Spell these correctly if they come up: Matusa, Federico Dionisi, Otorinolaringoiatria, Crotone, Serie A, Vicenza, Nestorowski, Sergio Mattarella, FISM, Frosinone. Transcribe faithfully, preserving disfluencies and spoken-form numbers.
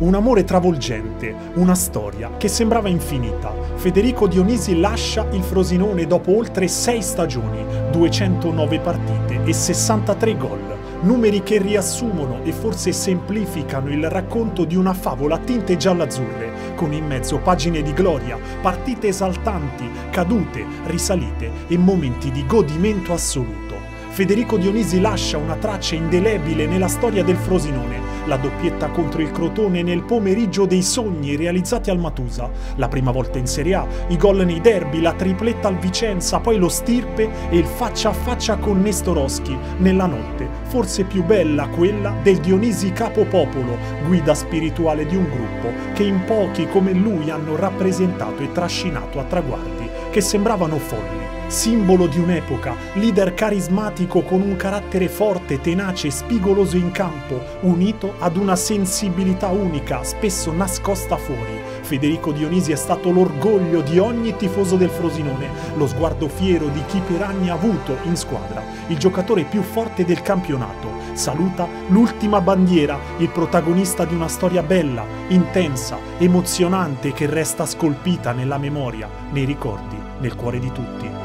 Un amore travolgente, una storia che sembrava infinita. Federico Dionisi lascia il Frosinone dopo oltre sei stagioni, duecentonove partite e sessantatré gol. Numeri che riassumono e forse semplificano il racconto di una favola a tinte giallazzurre, con in mezzo pagine di gloria, partite esaltanti, cadute, risalite e momenti di godimento assoluto. Federico Dionisi lascia una traccia indelebile nella storia del Frosinone, la doppietta contro il Crotone nel pomeriggio dei sogni realizzati al Matusa, la prima volta in Serie A, i gol nei derby, la tripletta al Vicenza, poi lo stirpe e il faccia a faccia con Nestorowski nella notte, forse più bella quella del Dionisi capopopolo, guida spirituale di un gruppo che in pochi come lui hanno rappresentato e trascinato a traguardi che sembravano folli. Simbolo di un'epoca, leader carismatico con un carattere forte, tenace, spigoloso in campo, unito ad una sensibilità unica, spesso nascosta fuori. Federico Dionisi è stato l'orgoglio di ogni tifoso del Frosinone, lo sguardo fiero di chi per anni ha avuto in squadra il giocatore più forte del campionato. Saluta l'ultima bandiera, il protagonista di una storia bella, intensa, emozionante che resta scolpita nella memoria, nei ricordi, nel cuore di tutti.